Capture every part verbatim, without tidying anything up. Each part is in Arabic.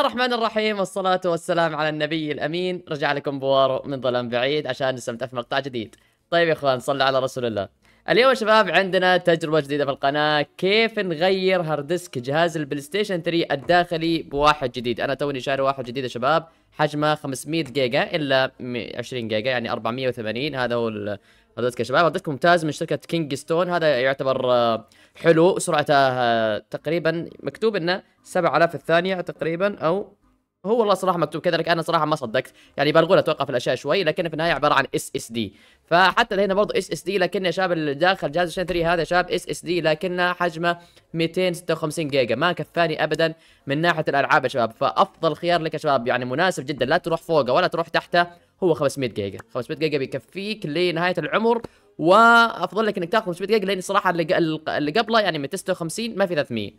الله الرحمن الرحيم، والصلاة والسلام على النبي الأمين. رجع لكم بوارو من ظلام بعيد عشان نستمتع في مقطع جديد. طيب يا اخوان، صلوا على رسول الله. اليوم يا شباب عندنا تجربة جديدة في القناة، كيف نغير هاردسك جهاز البلايستيشن ثلاثة الداخلي بواحد جديد. أنا توني شاري واحد جديد يا شباب، حجمه خمسمية جيجا إلا عشرين جيجا، يعني أربعمية وثمانين. هذا هو هاردسك يا شباب، هاردسك ممتاز من شركة كينغستون. هذا يعتبر حلو، سرعته تقريبا مكتوب انه سبعة آلاف الثانية تقريبا، او هو والله صراحة مكتوب كذا، لكن انا صراحة ما صدقت، يعني بالغول اتوقع في الاشياء شوي، لكن في النهاية عبارة عن اس اس دي. فحتى هنا برضه اس اس دي، لكن يا شباب الداخل جهاز ثلاثة هذا شاب اس اس دي، لكنه حجمه مئتين وستة وخمسين جيجا، ما كفاني ابدا من ناحية الالعاب يا شباب. فافضل خيار لك يا شباب، يعني مناسب جدا، لا تروح فوقه ولا تروح تحته، هو خمسمية جيجا. خمسمية جيجا بيكفيك لنهاية العمر، وافضل لك انك تاخذ خمسمية جيجا، لان صراحه اللي قبله يعني مئتين وستة وخمسين ما في ثلاثمية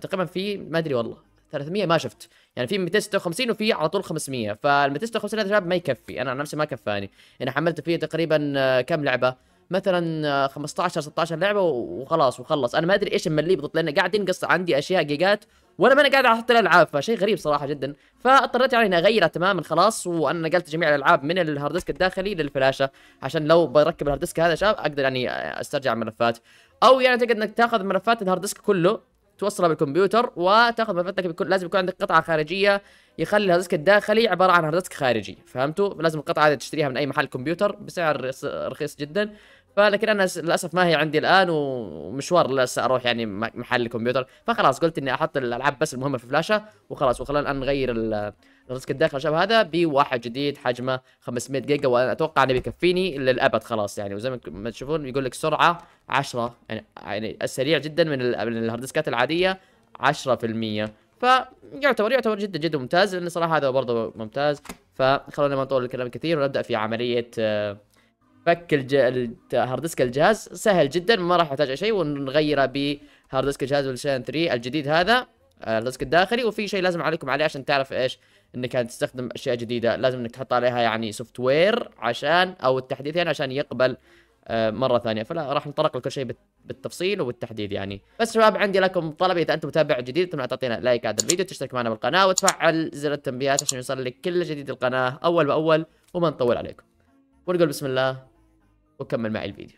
تقريبا، في ما ادري والله ثلاثمية ما شفت، يعني في مئتين وستة وخمسين وفي على طول خمسمية. فال مئتين وستة وخمسين هذا شباب ما يكفي، انا عن نفسي ما كفاني. انا حملت فيه تقريبا كم لعبه، مثلا خمسة عشر ستة عشر لعبه وخلاص وخلص. انا ما ادري ايش اللي يبضط، لان قاعد ينقص عندي اشياء جيجات وانا ما انا قاعد احط الالعاب، فشيء غريب صراحه جدا. فاضطريت يعني اني اغيره تماما خلاص، وانا نقلت جميع الالعاب من الهاردسك الداخلي للفلاشه، عشان لو بركب الهاردسك هذا شاب اقدر يعني استرجع الملفات، او يعني تقدر انك تاخذ ملفات الهاردسك كله توصله بالكمبيوتر وتاخذ ملفات. لكن لازم يكون عندك قطعه خارجيه، يخلي الهاردسك الداخلي عباره عن هاردسك خارجي، فهمتوا؟ لازم القطعه هذه تشتريها من اي محل كمبيوتر بسعر رخيص جدا. فلكن انا للاسف ما هي عندي الان، ومشوار لسه اروح يعني محل الكمبيوتر، فخلاص قلت اني احط الالعاب بس المهمه في فلاشه وخلاص. وخلينا الان نغير الرسك الداخل شباب هذا بواحد جديد حجمه خمسمية جيجا، وانا اتوقع انه بيكفيني للابد خلاص يعني. وزي ما تشوفون يقول لك سرعه عشرة، يعني يعني السريع جدا من الهاردسكات العاديه عشرة بالمية، فيعتبر يعتبر جدا جدا ممتاز، لان صراحه هذا برضه ممتاز. فخلونا ما نطول الكلام كثير ونبدا في عمليه فك الهاردسك الجهاز. سهل جدا، ما راح يحتاج شيء، ونغيره بهاردسك جهاز البلايستيشن ثلاثة الجديد هذا، الهاردسك الداخلي. وفي شيء لازم عليكم عليه عشان تعرف ايش، انك هتستخدم اشياء جديده، لازم انك تحط عليها يعني سوفت وير عشان، او التحديث يعني عشان يقبل مره ثانيه. فلا راح نطرق لكل شيء بالتفصيل وبالتحديد يعني. بس شباب عندي لكم طلب، اذا انت متابع جديد اتمنى تعطينا لايك هذا الفيديو، تشترك معنا بالقناه، وتفعل زر التنبيهات عشان يوصلك كل جديد القناه اول باول، وما نطول عليكم. ونقول بسم الله وكمل معي الفيديو.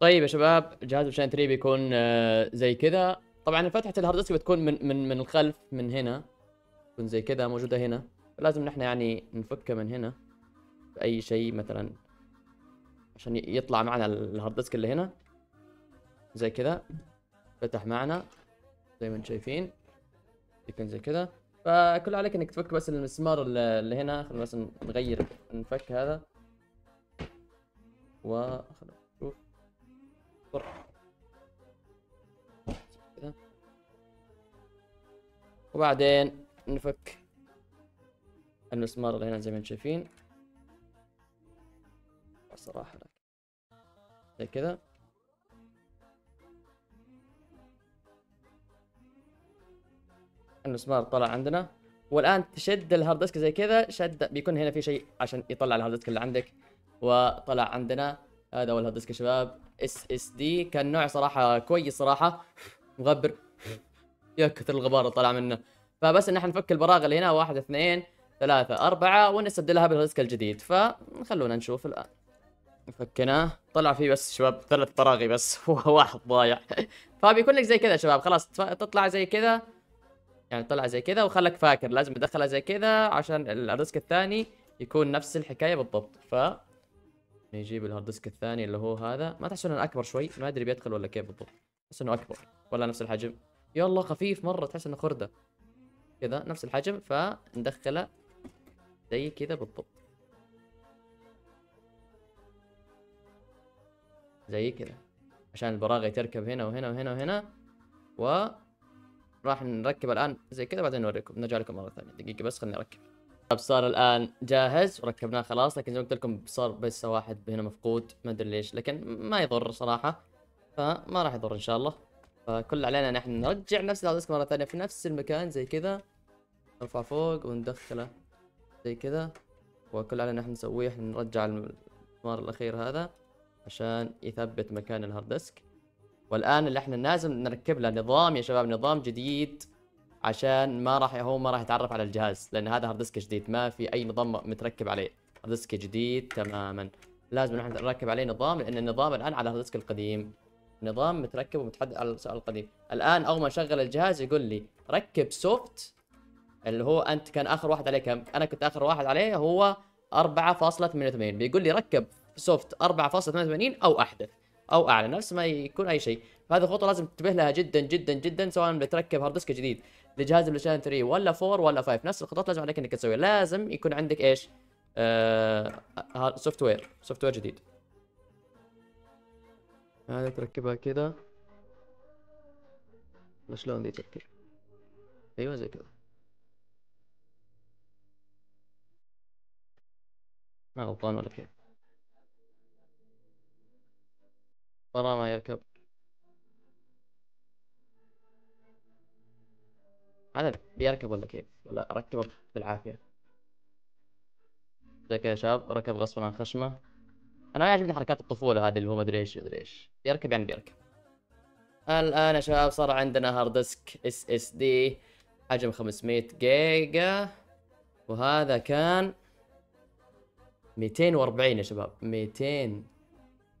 طيب يا شباب، جهاز بلايستيشن ثلاثة بيكون آه زي كذا. طبعا فتحة الهاردسك بتكون من من من الخلف، من هنا تكون زي كذا موجودة هنا، فلازم نحن يعني نفكها من هنا بأي شيء مثلا عشان يطلع معنا الهاردسك اللي هنا زي كذا. فتح معنا زي ما انتم شايفين، يكون زي كذا. فكل عليك انك تفك بس المسمار اللي هنا. خلينا بس نغير نفك هذا، وخلينا نشوف كذا، وبعدين نفك المسمار اللي هنا زي ما انتم شايفين الصراحة زي كذا. المسمار طلع عندنا، والان تشد الهاردسك زي كذا، شد بيكون هنا في شيء عشان يطلع الهاردسك اللي عندك، وطلع عندنا هذا هو الهاردسك يا شباب اس اس دي. كان نوع صراحه كويس صراحه، مغبر يا كثر الغبار اللي طلع منه. فبس ان احنا نفك البراغي اللي هنا، واحد اثنين ثلاثه اربعه، ونستبدلها بالهاردسك الجديد. فخلونا نشوف الان، فكناه طلع فيه بس شباب ثلاث براغي بس وواحد ضايع. فبيكون لك زي كذا شباب، خلاص تطلع زي كذا يعني، طلع زي كذا. وخلك فاكر لازم تدخلها زي كذا عشان الهاردسك الثاني يكون نفس الحكايه بالضبط. ف نجيب الهاردسك الثاني اللي هو هذا، ما تحس انه اكبر شوي، ما ادري بيدخل ولا كيف بالضبط، بس انه اكبر ولا نفس الحجم. يلا خفيف مره، تحس انه خرده كذا نفس الحجم. فندخله زي كذا بالضبط، زي كذا عشان البراغي تركب هنا وهنا وهنا وهنا. و راح نركب الان زي كذا، بعدين نوريكم، نرجع لكم مره ثانيه. دقيقه بس خليني اركب. صار الان جاهز وركبناه خلاص، لكن زي ما قلت لكم صار بس واحد هنا مفقود، ما ادري ليش، لكن ما يضر صراحه، فما راح يضر ان شاء الله. فكل علينا نحن نرجع نفس الهاردسك مره ثانيه في نفس المكان زي كذا، نرفع فوق وندخله زي كذا. وكل علينا نحن نسويه، احنا نرجع المسمار الاخير هذا عشان يثبت مكان الهاردسك والان اللي احنا لازم نركب له نظام يا شباب، نظام جديد، عشان ما راح هو ما راح يتعرف على الجهاز، لان هذا هارد ديسك جديد ما في اي نظام متركب عليه، هارد ديسك جديد تماما، لازم نحن نركب عليه نظام، لان النظام الان على الهارد ديسك القديم، نظام متركب ومتحدد على السؤال القديم. الان اول ما اشغل الجهاز يقول لي ركب سوفت، اللي هو انت كان اخر واحد عليه كم؟ انا كنت اخر واحد عليه هو أربعة فاصلة ثمانية وثمانين، بيقول لي ركب سوفت أربعة فاصلة ثمانية وثمانين او احدث او اعلى، نفس ما يكون اي شيء. فهذه الخطوه لازم تنتبه لها جدا جدا جدا، سواء بتركب هارد ديسك جديد لجهاز البلايستيشن ثلاثة ولا أربعة ولا خمسة، نفس الخطوات لازم عليك انك تسويها، لازم يكون عندك ايش؟ آه سوفت وير، سوفت وير جديد. هذه تركبها كذا، شلون دي تركب؟ ايوه زي كذا. ما غلطان ولا كيف، برا ما يركب هذا بيركب ولا كيف؟ ولا ركبه بالعافية زي كذا يا شباب، ركب غصبا عن خشمه. أنا ما يعجبني حركات الطفولة هذه، اللي هو مدري ايش مدري ايش، بيركب يعني بيركب. الآن يا شباب صار عندنا هارد ديسك اس اس دي حجم خمسمية جيجا، وهذا كان مئتين وأربعين يا شباب، مئتين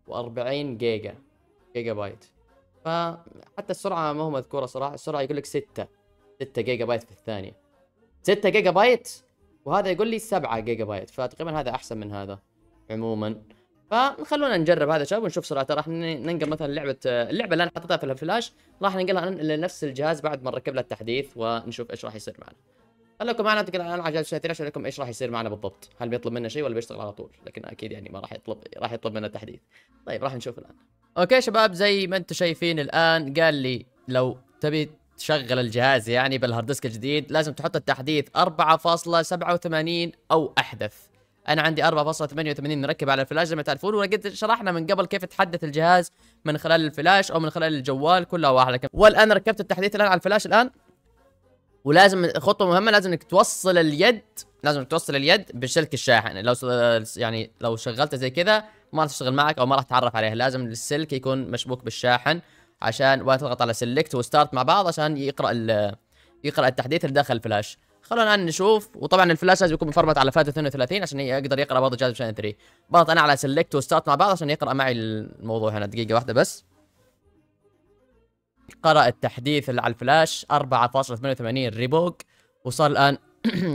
وأربعين جيجا جيجا بايت. فحتى السرعة ما هو مذكورة صراحة، السرعة يقول لك ستة ستة جيجا بايت في الثانية، ستة جيجا بايت، وهذا يقول لي سبعة جيجا بايت، فتقريبا هذا أحسن من هذا عموما. فخلونا نجرب هذا شباب ونشوف سرعته. راح ننقل مثلا لعبة اللعبة اللي أنا حطيتها في الفلاش، راح ننقلها لنفس الجهاز بعد ما نركب له التحديث، ونشوف ايش راح يصير معنا. خليكم معنا ننتقل على العاب البلايستيشن ثلاثة، لكم ايش راح يصير معنا بالضبط، هل بيطلب منا شيء ولا بيشتغل على طول؟ لكن اكيد يعني ما راح يطلب، راح يطلب منا تحديث. طيب راح نشوف الان. اوكي شباب زي ما انتم شايفين الان قال لي لو تبي تشغل الجهاز يعني بالهارد ديسك الجديد لازم تحط التحديث أربعة فاصلة سبعة وثمانين او احدث. انا عندي أربعة فاصلة ثمانية وثمانين نركب على الفلاش زي ما تعرفون، وقد شرحنا من قبل كيف تحدث الجهاز من خلال الفلاش او من خلال الجوال، كلها واحده. والان ركبت التحديث الان على الفلاش الان، ولازم خطوه مهمه، لازم انك توصل اليد، لازم توصل اليد بسلك الشاحن. لو يعني لو شغلته زي كذا ما راح تشتغل معك او ما راح تتعرف عليها، لازم السلك يكون مشبوك بالشاحن، عشان وتضغط على سيلكت وستارت مع بعض عشان يقرا يقرا التحديث اللي داخل الفلاش. خلونا الان نشوف. وطبعا الفلاش لازم يكون مفرمت على فات اثنين وثلاثين عشان يقدر يقرا برضه جهاز بشان ثلاثة. ضغط انا على سيلكت وستارت مع بعض عشان يقرا معي الموضوع هنا، دقيقه واحده بس. قرأ التحديث اللي على الفلاش أربعة فاصلة ثمانية وثمانين ريبوك، وصار الآن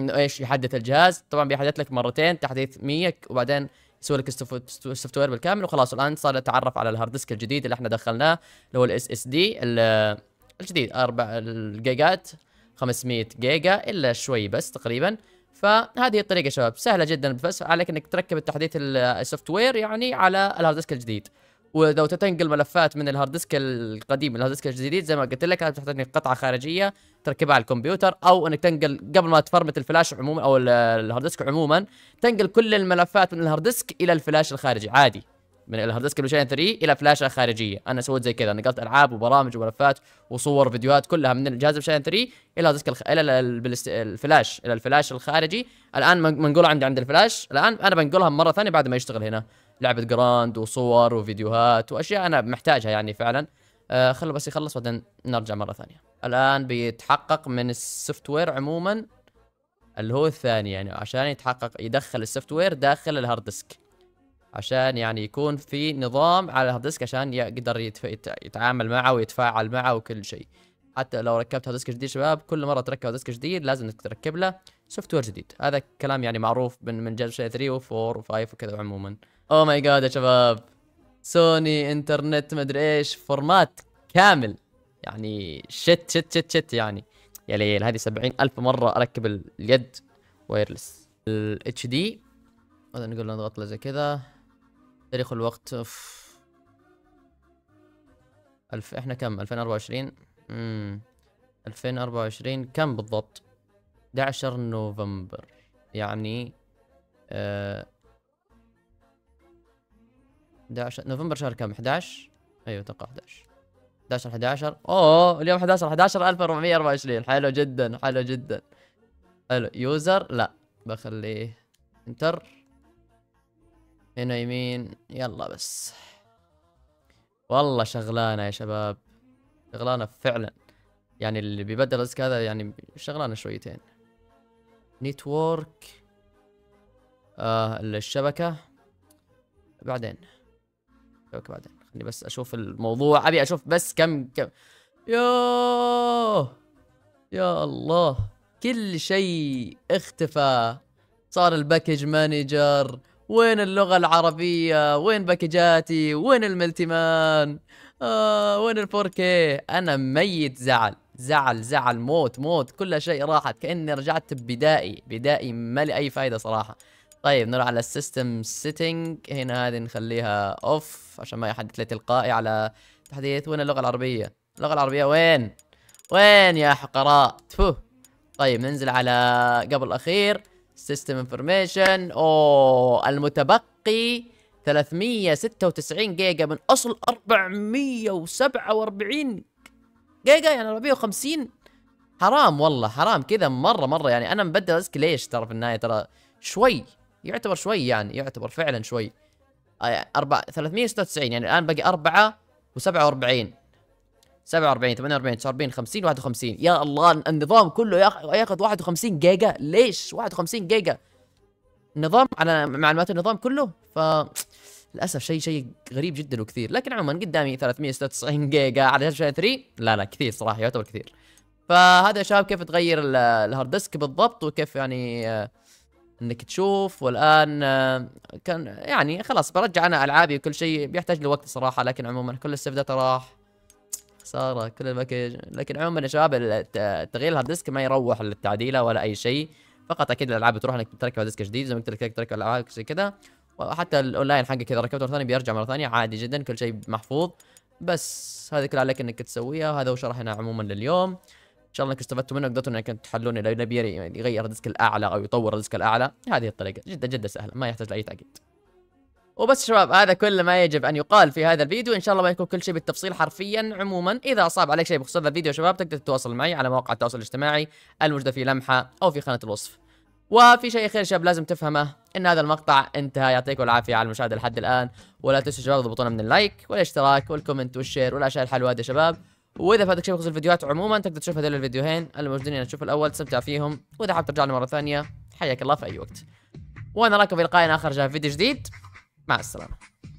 ايش يحدث الجهاز. طبعا بيحدث لك مرتين تحديث مية، وبعدين يسوي لك السوفت وير بالكامل وخلاص. الآن صار يتعرف على الهارد ديسك الجديد اللي احنا دخلناه اللي هو الاس اس دي الجديد، أربع الجيجات خمسمية جيجا إلا شوي بس تقريبا. فهذه الطريقة شباب سهلة جدا، بس عليك انك تركب التحديث السوفت وير يعني على الهارد ديسك الجديد. ولو تنقل ملفات من الهارد ديسك القديم للهارد ديسك الجديد زي ما قلت لك لازم تحتاج قطعه خارجيه تركبها على الكمبيوتر، او انك تنقل قبل ما تفرمت الفلاش عموما او الهارد ديسك عموما، تنقل كل الملفات من الهارد ديسك الى الفلاش الخارجي عادي، من الهارد ديسك البلايستيشن ثلاثة الى فلاشه خارجيه. انا سويت زي كذا، نقلت العاب وبرامج وملفات وصور وفيديوهات كلها من الجهاز البلايستيشن ثلاثة الى ديسك الخ... الى البلست... الفلاش الى الفلاش الخارجي. الان منقولها عندي عند الفلاش، الان انا بنقلها مره ثانيه بعد ما يشتغل هنا لعبة جراند وصور وفيديوهات واشياء انا محتاجها يعني فعلا. آه خلوا بس يخلص بعدين نرجع مرة ثانية. الان بيتحقق من السوفت وير عموما اللي هو الثاني، يعني عشان يتحقق يدخل السوفت وير داخل الهارد ديسك، عشان يعني يكون في نظام على الهارد ديسك عشان يقدر يتف... يتعامل معه ويتفاعل معه وكل شيء. حتى لو ركبت هارد ديسك جديد شباب، كل مرة تركب هارد ديسك جديد لازم تركب له سوفت وير جديد، هذا كلام يعني معروف من من جهاز ثلاثة و4 و5 وكذا عموما. او ماي جاد يا شباب، سوني انترنت مدري ايش فورمات كامل، يعني شت شت شت شت يعني يا ليل. هذه سبعين ألف مره اركب اليد وايرلس. الاتش دي هذا نقول نضغط له زي كذا، تاريخ الوقت اوف ألف، احنا كم ألفين وأربعة وعشرين، امم ألفين وأربعة وعشرين كم بالضبط؟ أحد عشر نوفمبر، يعني آه أحد عشر نوفمبر شهر كم؟ أحد عشر؟ ايوه اتوقع أحد عشر أحد عشر أحد عشر. اوه اليوم أحد عشر أحد عشر ألف وأربعمية وأربعة وعشرين. حلو جدا حلو جدا حلو. يوزر لا بخليه انتر هنا يمين، يلا بس والله شغلانه يا شباب، شغلانه فعلا. يعني اللي بيبدل الديسك هذا يعني شغلانه شويتين. نيتورك آه الشبكه بعدين، شبكه بعدين، خليني بس اشوف الموضوع. ابي اشوف بس كم كم. يوه يا الله، كل شيء اختفى. صار الباكج مانجر، وين اللغة العربية، وين باكجاتي، وين الملتمان، آه وين الفور كيه. أنا ميت زعل زعل زعل موت موت، كل شيء راحت، كأني رجعت بدائي بدائي ما لي أي فايدة صراحة. طيب نروح على السيستم سيتنج، هنا هذه نخليها اوف عشان ما يحدث لي تلقائي على تحديث. وين اللغة العربية، اللغة العربية وين وين يا حقراء، تفوه. طيب ننزل على قبل الأخير سيستم انفورميشن، اوه المتبقي ثلاثمية وستة وتسعين جيجا من اصل أربعمية وسبعة وأربعين جيجا، يعني أربعمية وخمسين. حرام والله حرام كذا مره مره. يعني انا مبدل ديسك ليش ترى في النهايه؟ ترى شوي يعتبر، شوي يعني يعتبر فعلا شوي. أربعة ثلاثمية وستة وتسعين يعني الان باقي أربعة وسبعة وأربعين سبعة وأربعين ثمانية وأربعين تسعة وأربعين خمسين واحد وخمسين. يا الله النظام كله ياخذ واحد وخمسين جيجا، ليش واحد وخمسين جيجا نظام على معلومات النظام كله؟ ف للاسف شيء شيء غريب جدا وكثير. لكن عموما قدامي ثلاثمية وستة وتسعين جيجا على ثلاثة. لا لا كثير صراحه، يعتبر كثير. فهذا يا شباب كيف تغير الهارد ديسك بالضبط، وكيف يعني انك تشوف. والان كان يعني خلاص برجع انا العابي وكل شيء، بيحتاج لوقت صراحه. لكن عموما كل السيف ده راح، خساره كل الباكج. لكن عموما يا شباب تغيير الهارد ديسك ما يروح للتعديله ولا اي شيء، فقط اكيد الالعاب بتروح انك تركب ديسك جديد زي ما قلت لك، تركب الالعاب زي كذا. وحتى الاونلاين حقك اذا ركبته مره ثانيه بيرجع مره ثانيه عادي جدا، كل شيء محفوظ. بس هذه كلها عليك انك تسويها. وهذا هو شرحنا عموما لليوم، ان شاء الله انكم استفدتوا منه، قدرتوا انكم تحلون اذا يبي يغير الديسك الاعلى او يطور الديسك الاعلى. هذه الطريقه جدا جدا سهله، ما يحتاج لاي تعقيد. وبس شباب هذا كل ما يجب ان يقال في هذا الفيديو، ان شاء الله ما يكون كل شيء بالتفصيل حرفيا. عموما اذا اصاب عليك شيء بخصوص هذا الفيديو شباب، تقدر تتواصل معي على مواقع التواصل الاجتماعي الموجوده في لمحه او في خانه الوصف. وفي شيء خير شباب لازم تفهمه، ان هذا المقطع انتهى. يعطيكم العافيه على المشاهده لحد الان، ولا تنسوا شباب تضغطونا من اللايك والاشتراك والكومنت والشير والاشياء الحلوه هذه شباب. واذا فاتك شيء بخصوص الفيديوهات عموما، تقدر تشوف هذول الفيديوهين الموجودين، انا تشوف الاول تستمتع فيهم، واذا حاب ترجع لي مره ثانيه حياك الله في اي وقت. ونراكم في لقاء اخر جاء في فيديو جديد. مع السلامة.